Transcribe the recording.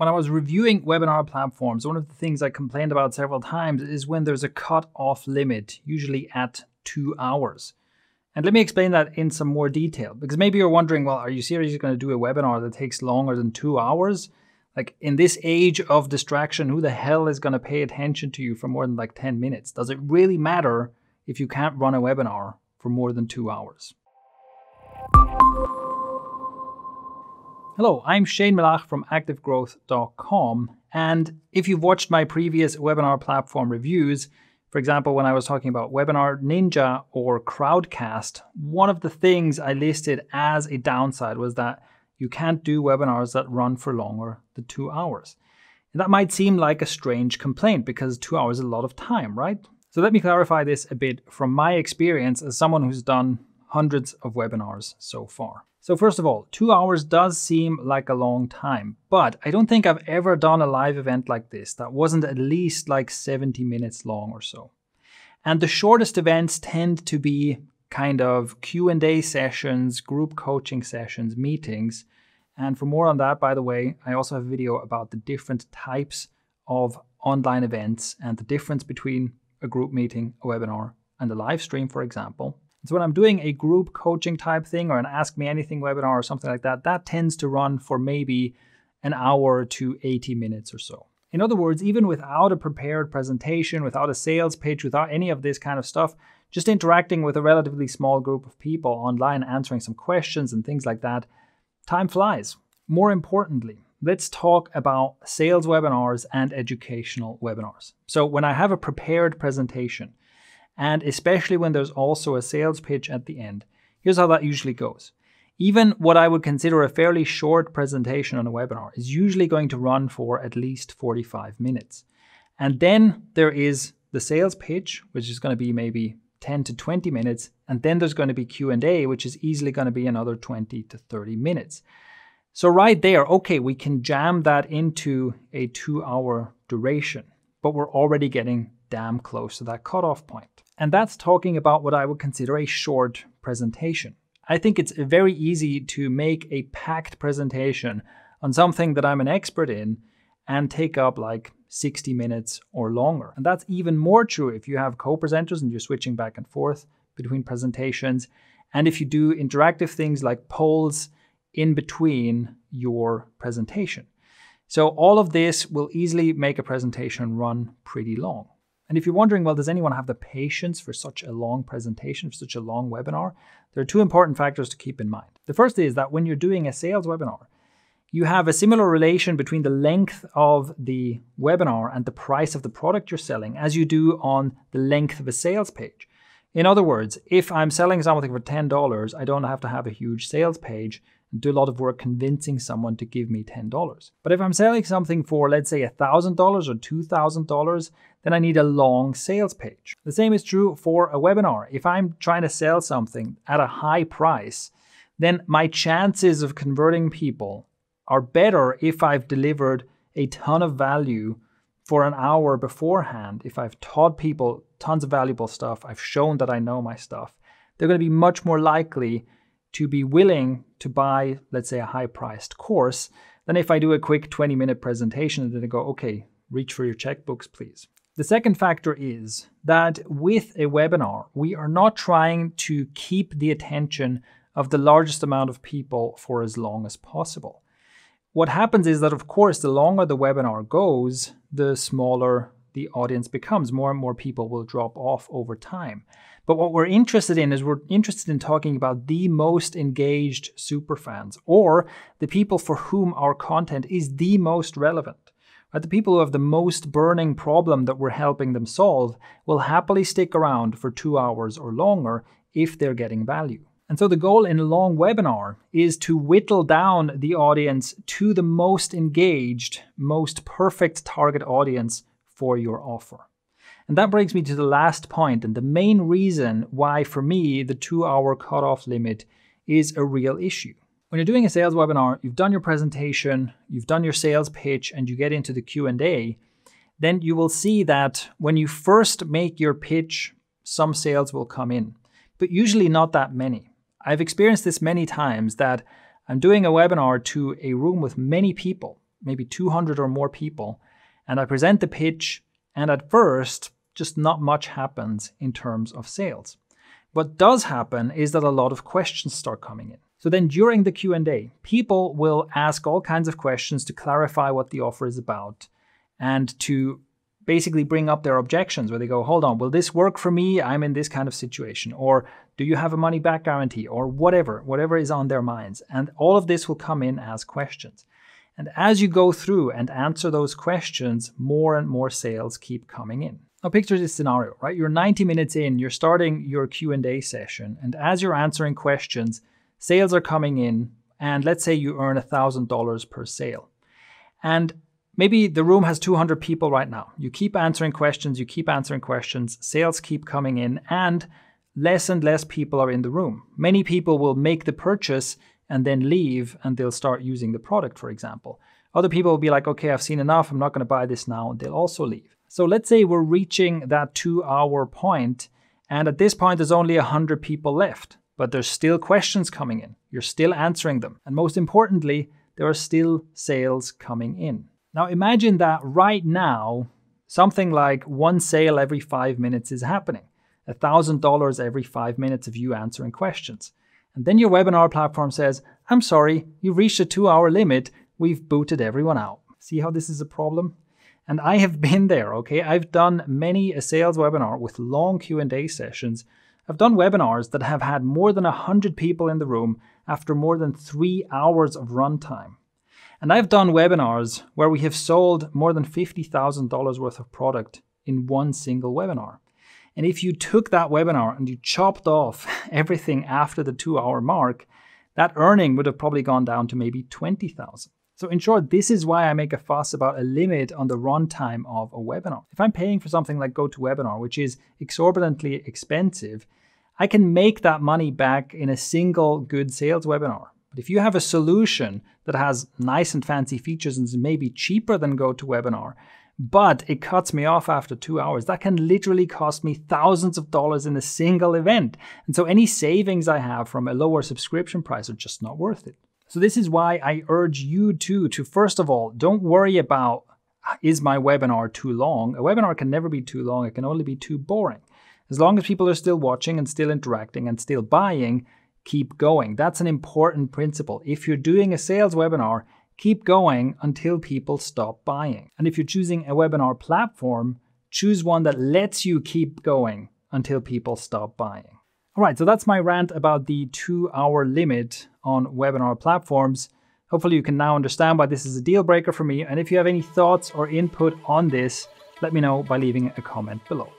When I was reviewing webinar platforms, one of the things I complained about several times is when there's a cut-off limit, usually at 2 hours. And let me explain that in some more detail, because maybe you're wondering, well, are you seriously going to do a webinar that takes longer than 2 hours? Like, in this age of distraction, who the hell is going to pay attention to you for more than like 10 minutes? Does it really matter if you can't run a webinar for more than 2 hours? Hello, I'm Shane Melaugh from activegrowth.com, and if you've watched my previous webinar platform reviews, for example, when I was talking about Webinar Ninja or Crowdcast, one of the things I listed as a downside was that you can't do webinars that run for longer than 2 hours. And that might seem like a strange complaint, because 2 hours is a lot of time, right? So let me clarify this a bit from my experience as someone who's done hundreds of webinars so far. So first of all, 2 hours does seem like a long time, but I don't think I've ever done a live event like this that wasn't at least like 70 minutes long or so. And the shortest events tend to be kind of Q&A sessions, group coaching sessions, meetings. And for more on that, by the way, I also have a video about the different types of online events and the difference between a group meeting, a webinar, and a live stream, for example. So when I'm doing a group coaching type thing or an Ask Me Anything webinar or something like that, that tends to run for maybe an hour to 80 minutes or so. In other words, even without a prepared presentation, without a sales pitch, without any of this kind of stuff, just interacting with a relatively small group of people online, answering some questions and things like that, time flies. More importantly, let's talk about sales webinars and educational webinars. So when I have a prepared presentation, and especially when there's also a sales pitch at the end, here's how that usually goes. Even what I would consider a fairly short presentation on a webinar is usually going to run for at least 45 minutes. And then there is the sales pitch, which is going to be maybe 10 to 20 minutes. And then there's going to be Q&A, which is easily going to be another 20 to 30 minutes. So right there, okay, we can jam that into a 2 hour duration, but we're already getting damn close to that cutoff point. And that's talking about what I would consider a short presentation. I think it's very easy to make a packed presentation on something that I'm an expert in and take up like 60 minutes or longer. And that's even more true if you have co-presenters and you're switching back and forth between presentations. And if you do interactive things like polls in between your presentation. So all of this will easily make a presentation run pretty long. And if you're wondering, well, does anyone have the patience for such a long presentation, for such a long webinar? There are two important factors to keep in mind. The first is that when you're doing a sales webinar, you have a similar relation between the length of the webinar and the price of the product you're selling as you do on the length of a sales page. In other words, if I'm selling something for $10, I don't have to have a huge sales page and do a lot of work convincing someone to give me $10. But if I'm selling something for, let's say, $1,000 or $2,000, then I need a long sales page. The same is true for a webinar. If I'm trying to sell something at a high price, then my chances of converting people are better if I've delivered a ton of value for an hour beforehand. If I've taught people tons of valuable stuff, I've shown that I know my stuff, they're going to be much more likely to be willing to buy, let's say, a high-priced course than if I do a quick 20-minute presentation and then I go, okay, reach for your checkbooks, please. The second factor is that with a webinar, we are not trying to keep the attention of the largest amount of people for as long as possible. What happens is that, of course, the longer the webinar goes, the smaller the audience becomes. More and more people will drop off over time. But what we're interested in is we're interested in talking about the most engaged superfans, or the people for whom our content is the most relevant. Right? The people who have the most burning problem that we're helping them solve will happily stick around for 2 hours or longer if they're getting value. And so the goal in a long webinar is to whittle down the audience to the most engaged, most perfect target audience for your offer. And that brings me to the last point, and the main reason why, for me, the 2 hour cutoff limit is a real issue. When you're doing a sales webinar, you've done your presentation, you've done your sales pitch, and you get into the Q&A, then you will see that when you first make your pitch, some sales will come in, but usually not that many. I've experienced this many times, that I'm doing a webinar to a room with many people, maybe 200 or more people, and I present the pitch, and at first, just not much happens in terms of sales. What does happen is that a lot of questions start coming in. So then during the Q&A, people will ask all kinds of questions to clarify what the offer is about and to basically bring up their objections where they go, hold on, will this work for me? I'm in this kind of situation. Or do you have a money back guarantee? Or whatever is on their minds. And all of this will come in as questions. And as you go through and answer those questions, more and more sales keep coming in. Now picture this scenario, right? You're 90 minutes in, you're starting your Q&A session, and as you're answering questions, sales are coming in, and let's say you earn $1,000 per sale. And maybe the room has 200 people right now. You keep answering questions, sales keep coming in, and less people are in the room. Many people will make the purchase and then leave, and they'll start using the product, for example. Other people will be like, okay, I've seen enough, I'm not gonna buy this now, and they'll also leave. So let's say we're reaching that 2 hour point, and at this point there's only 100 people left, but there's still questions coming in. You're still answering them. And most importantly, there are still sales coming in. Now imagine that right now, something like one sale every 5 minutes is happening, $1,000 every 5 minutes of you answering questions. And then your webinar platform says, I'm sorry, you've reached a 2 hour limit. We've booted everyone out. See how this is a problem? And I have been there, okay? I've done many a sales webinar with long Q&A sessions. I've done webinars that have had more than 100 people in the room after more than 3 hours of runtime. And I've done webinars where we have sold more than $50,000 worth of product in one single webinar. And if you took that webinar and you chopped off everything after the 2 hour mark, that earning would have probably gone down to maybe $20,000. So in short, this is why I make a fuss about a limit on the runtime of a webinar. If I'm paying for something like GoToWebinar, which is exorbitantly expensive, I can make that money back in a single good sales webinar. But if you have a solution that has nice and fancy features and is maybe cheaper than GoToWebinar, but it cuts me off after 2 hours, that can literally cost me thousands of dollars in a single event. And so any savings I have from a lower subscription price are just not worth it. So this is why I urge you to first of all, don't worry about, is my webinar too long? A webinar can never be too long. It can only be too boring. As long as people are still watching and still interacting and still buying, keep going. That's an important principle. If you're doing a sales webinar, keep going until people stop buying. And if you're choosing a webinar platform, choose one that lets you keep going until people stop buying. All right, so that's my rant about the 2 hour limit on webinar platforms. Hopefully you can now understand why this is a deal breaker for me. And if you have any thoughts or input on this, let me know by leaving a comment below.